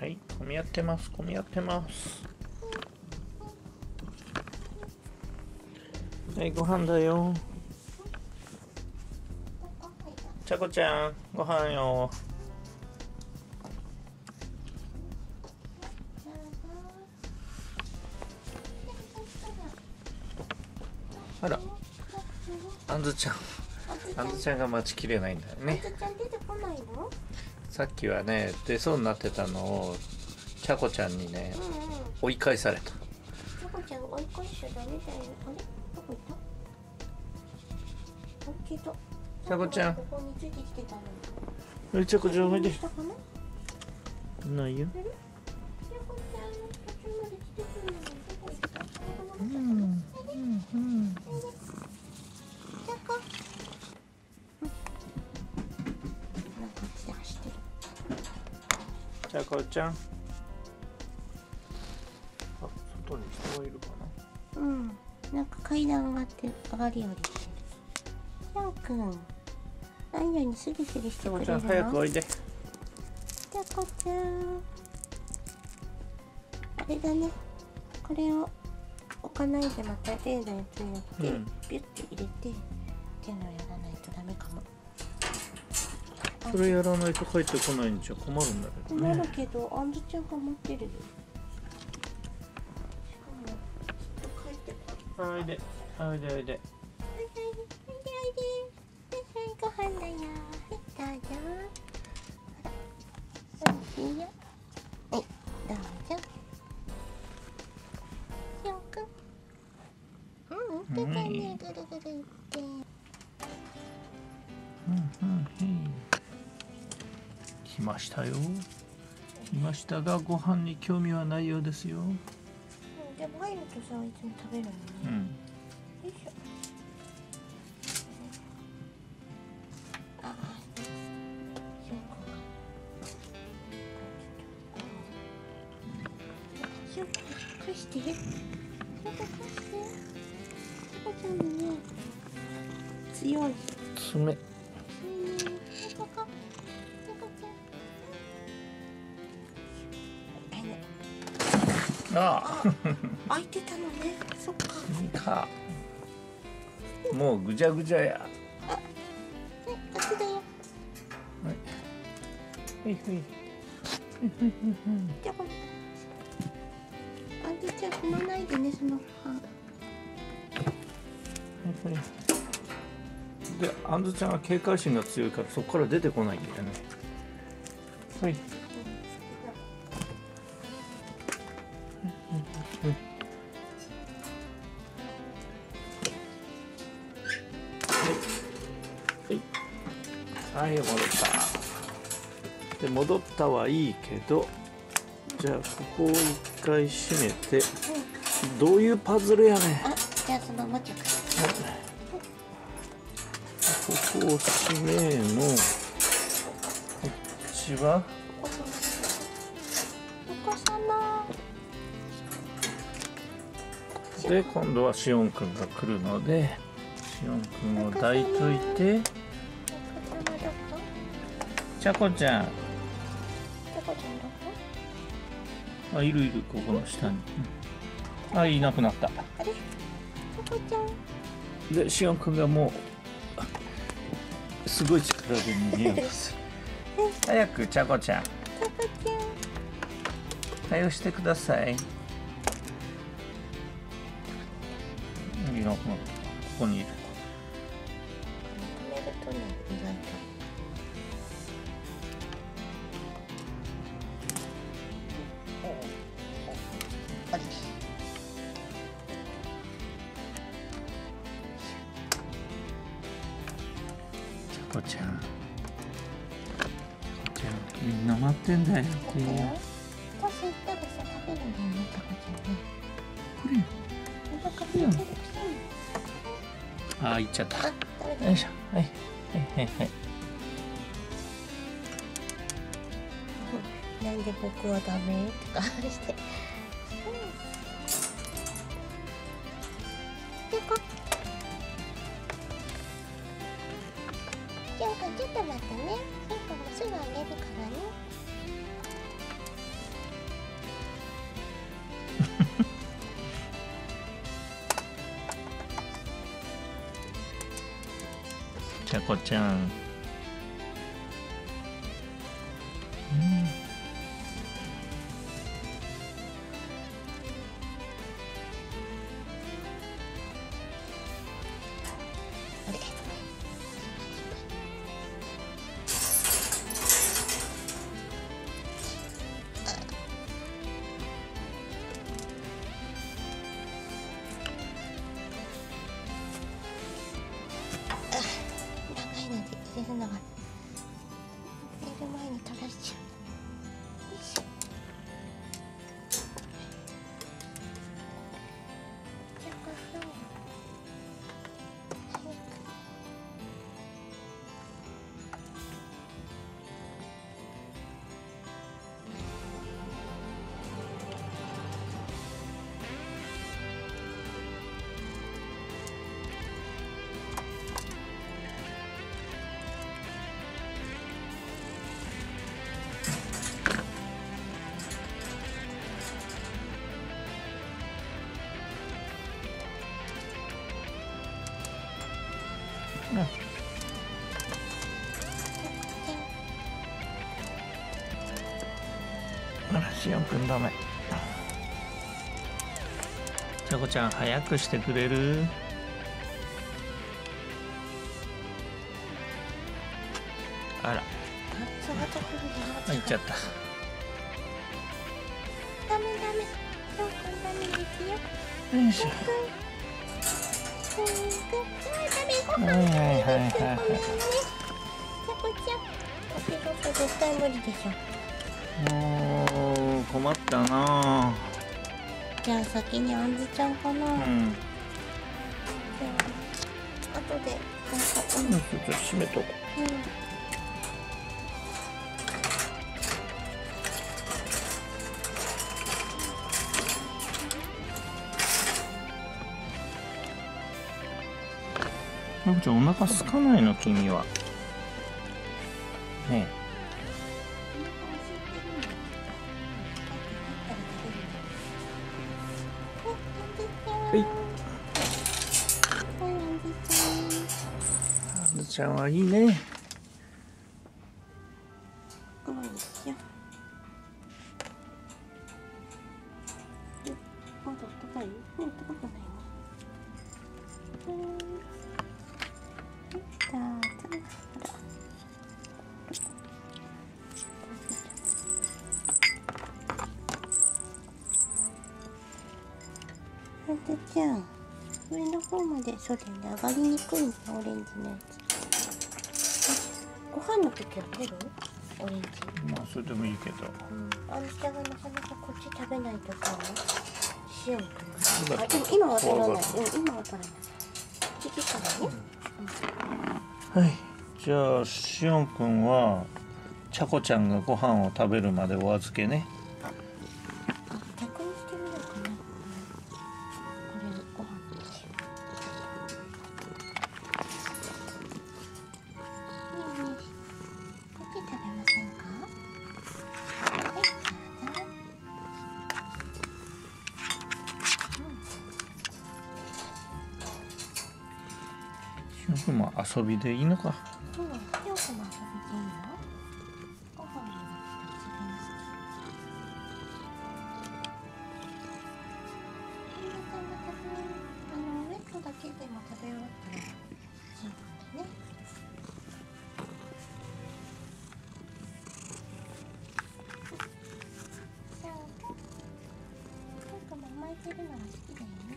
はい、混み合ってます、混み合ってます。はい、ご飯だよ。ちゃこちゃん、ご飯よ。あら、あんずちゃん、あんずちゃんが待ちきれないんだよね。あんずちゃん出てこないの？さっきはね、出そうになってたのをちゃこちゃんにね、追い返された。ちゃこちゃん追い返しちゃダメだよ。あれ、どこ行った？消えた。ちゃこちゃん。ここについてきてたのに。ちゃこちゃんおいで。ないよ。うん。ちゃこちゃん。あ、外に人がいるかな。うん。なんか階段があって上がりより。ちゃこくん。何よりスリスリしてくれるの。ちゃこちゃん早くおいで。ちゃこちゃん。あれだね。これを置かないでまた例のやつにやって、ピュッて入れてっていうのをやらないとダメかも。それやらないと帰ってこないんじゃ困るんだけどね。困るけど、あんずちゃんが待ってるよ。しかも、ずっと帰ってこない。おいで、おいで、おいで。ご飯だよ。どうぞ。おいしいよ。はい、どうぞ。しおくん。うん、出たね、ぐるぐるって。うん、うん、うん。来ましたよ。来ましたが、ご飯に興味はないようですよ。でも入るとさ、いつも食べるのね。うん。よいしょ。ああ。しょこかして。しょこかして。しょこちゃんもね。強い。爪。しょこか。ああ、開いてたのね。そっか。いいか。もうぐじゃぐじゃや。あ、はい、こっちだよ。はい。ふいふい。じゃあ、あんずちゃん踏まないでね、その歯。はいはい。で、あんずちゃんは警戒心が強いから、そこから出てこないんだよね。はい。はい、戻った。で、戻ったはいいけど、じゃあここを一回閉めて、どういうパズルやねん。あ、じゃあそのおもちゃから。ここを閉めの、こっちは。お子様。で、今度はしおんくんが来るので、しおんくんを抱いといて。ちゃこちゃん。ちゃこちゃんどこ？あ、いるいる、ここの下に。うん、あ、いなくなった。あれ？ちゃこちゃん。で、しおんくんがもうすごい力で逃げようとする。早くちゃこちゃん。ちゃこちゃん。対応してください。いなくなった。ここにいる。止めるとね、意外と。ちゃこちゃん、みんな待ってんだよ。っていう。これ、ああ、行っちゃった。よいしょ、はい、はい、はい。なんで僕はダメとかして。ちょっと待ってね。ちょっとすぐあげるからね。ちゃこちゃん、4分ダメ。ちゃこちゃん早くしてくれる？あら、あ、行っちゃった。ダメダメ、4分ダメですよ。よいしょ。はいはいはいはい。ちゃこちゃん、お仕事絶対無理でしょ。困ったな。じゃあ先にあんずちゃんかな。うん。あとでなんか。ちょっと閉めとこう。うん。なんかちゃんお腹空かないの君は。ねえ。ちゃんはいいね。あんたちゃん、上の方までそうだよね、上がりにくいね、オレンジのやつ。ご飯の時は取る？オレンジ。まあそれでもいいけど。うん、あんたがなかなかこっち食べないとさ、塩かな。あ、でも今は取らない。うん、今は取らない。引きからね。うん、はい。じゃあしおんくんはちゃこちゃんがご飯を食べるまでお預けね。逆にしてみようかな。これにご飯にしよう。遊びでいいのか。うん、よくも遊びでいいよ。ご飯も食べます。ウエットだけでも食べ終わったら十分だね。じゃあ、なんかも巻いてるのが好きだよね。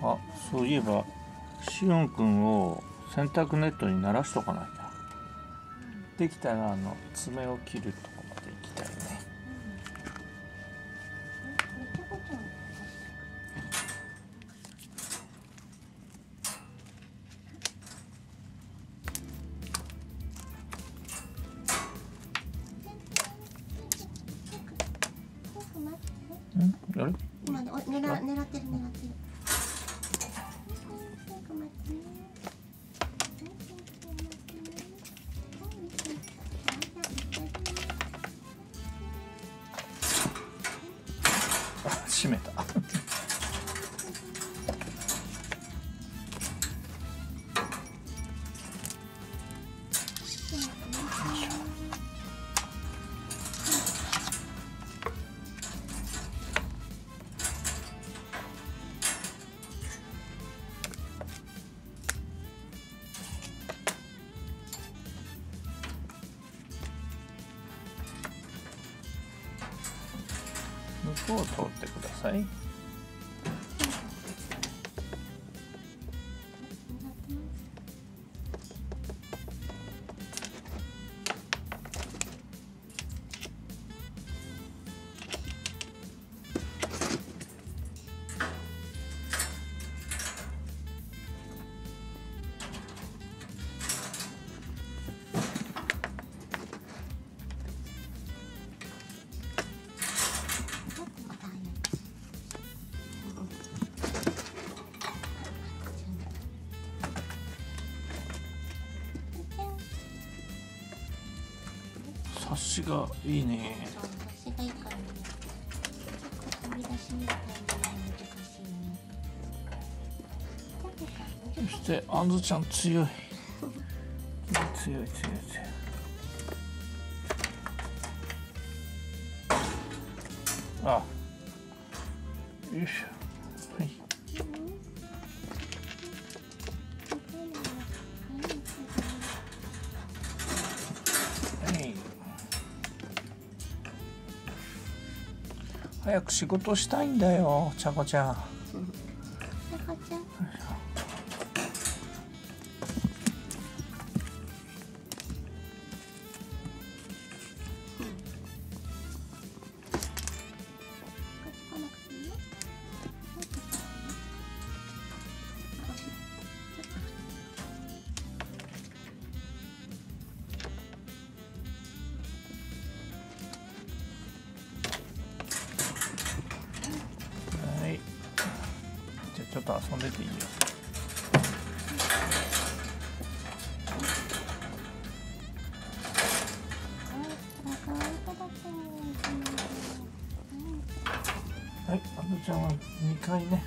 あ、そういえばしおんくんを洗濯ネットに慣らしとかないな。できたら爪を切るとこまで行きたいね。うん、やる？今ね、狙ってる狙ってる。閉めた。向こうを通ってください。察しがいいね。察しがいいからね。ちょっと取り出しみたいなの難しいね。そしてあんずちゃん強い。強い強い強い。あ、よいしょ。早く仕事したいんだよ、ちゃこちゃん。ちゃこちゃん。ちょっと遊んでていいよ。はい、あんずちゃんは2回ね。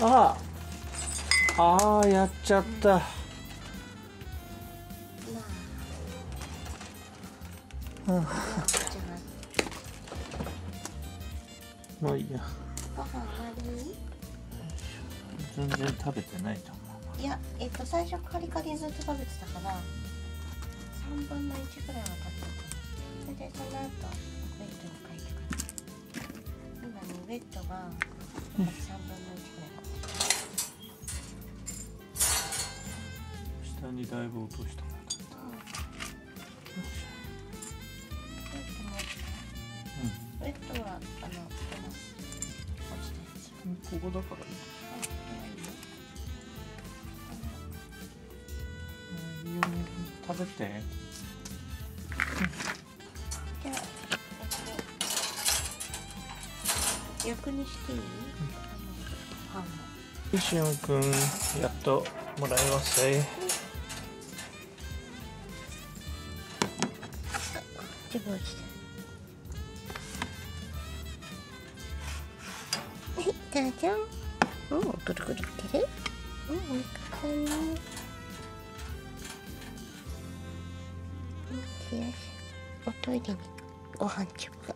ああ、ああ、やっちゃった。うん。まあいいや。ご飯丸い？全然食べてないと思う。いや、最初カリカリずっと食べてたから3分の1ぐらいは食べてた。それでその後ベッドを変えてから今ねベッドが3分の1ぐらいだった。下にだいぶ落とした。ベッドはここだからね。食べて。じゃあ逆にしていい？うん、しおんくんやっともらいましたよ。自分落ちて。じゃじゃん、うん、くるくるってる、うん、いい感じ。おトイレにご飯粒が。